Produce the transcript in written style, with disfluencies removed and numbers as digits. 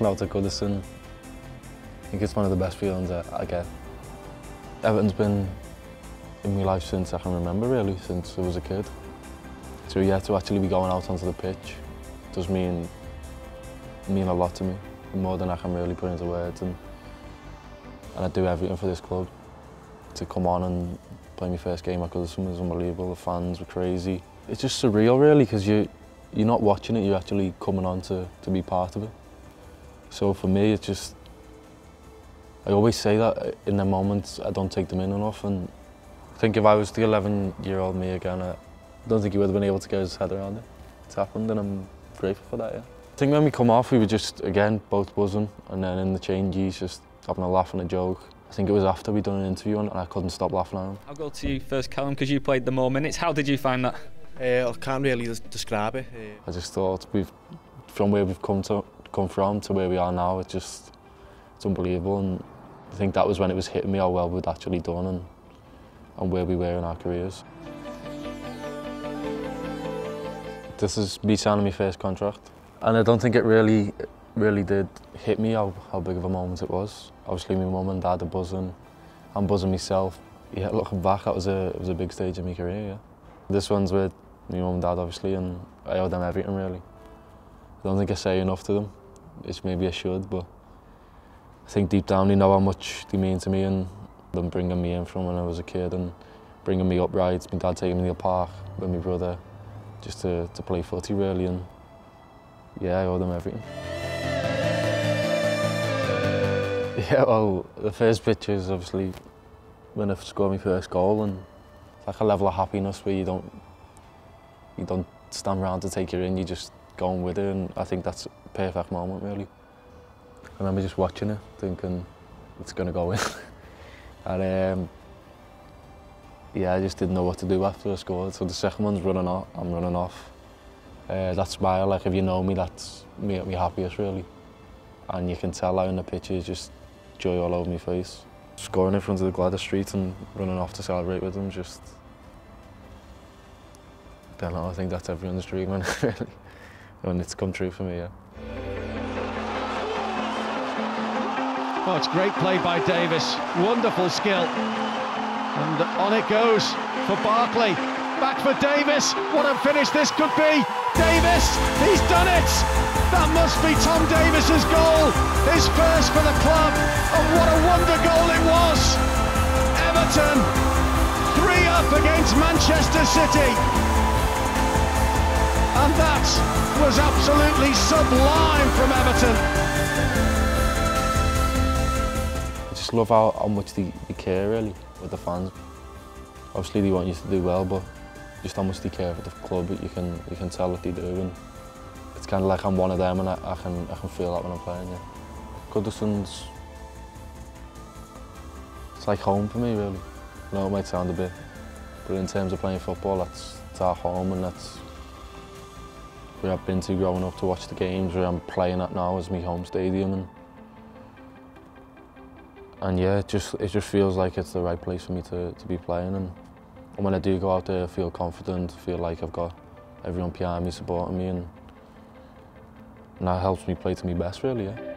walking out to Goodison, I think it's one of the best feelings that I get. Everton's been in my life since I can remember, really, since I was a kid. So yeah, to actually be going out onto the pitch does mean a lot to me, more than I can really put into words. And I do everything for this club. To come on and play my first game at Goodison was unbelievable. The fans were crazy. It's just surreal, really, because you're not watching it, you're actually coming on to be part of it. So for me, it's just, I always say that in the moments I don't take them in enough, and I think if I was the 11-year-old me again, I don't think he would have been able to get his head around it. It's happened, and I'm grateful for that, yeah. I think when we come off, we were just, again, both buzzing, and then in the changes, just having a laugh and a joke. I think it was after we'd done an interview and I couldn't stop laughing at him. I'll go to you first, Callum, because you played the more minutes. How did you find that? I can't really describe it. I just thought, from where we've come from to where we are now, it's unbelievable. And I think that was when it was hitting me how well we'd actually done and where we were in our careers. This is me signing my first contract, and I don't think it really did hit me how big of a moment it was. Obviously my mum and dad are buzzing, I'm buzzing myself. Yeah, looking back, that was a big stage in my career, yeah. This one's with my mum and dad, obviously, and I owe them everything, really. I don't think I say enough to them, which maybe I should, but I think deep down they know how much they mean to me, and them bringing me in from when I was a kid and bringing me up rides, my dad taking me to the park with my brother, just to play footy, really, and yeah, I owe them everything. Yeah, well, the first picture is obviously when I scored my first goal, and it's like a level of happiness where you don't stand around to take her in, you're just going with her, and I think that's a perfect moment, really. I remember just watching it, thinking it's going to go in. And yeah, I just didn't know what to do after I scored, so the second one's running off, I'm running off. That smile, like if you know me, that's me at my happiest, really. And you can tell out in the pictures, just joy all over my face. Scoring in front of the Gladys streets and running off to celebrate with them, just... I don't know, I think that's everyone's dream, man, really. And it's come true for me, yeah. Well, it's great play by Davies, wonderful skill. And on it goes for Barkley. Back for Davies, what a finish this could be! Davies, he's done it! That must be Tom Davies's goal, his first for the club, and what a wonder goal it was! Everton, 3-up against Manchester City. And that was absolutely sublime from Everton. I just love how much they care, really, with the fans. Obviously they want you to do well, but just how much they care for the club, you can tell what they do, and it's kind of like I'm one of them, and I can feel that when I'm playing, yeah. Goodison's like home for me, really. I know it might sound a bit, but in terms of playing football, that's our home, and that's where I've been to growing up to watch the games, where I'm playing at now is my home stadium, and yeah, it just feels like it's the right place for me to be playing, and when I do go out there, I feel confident, I feel like I've got everyone behind me, supporting me, and that helps me play to my best, really, yeah.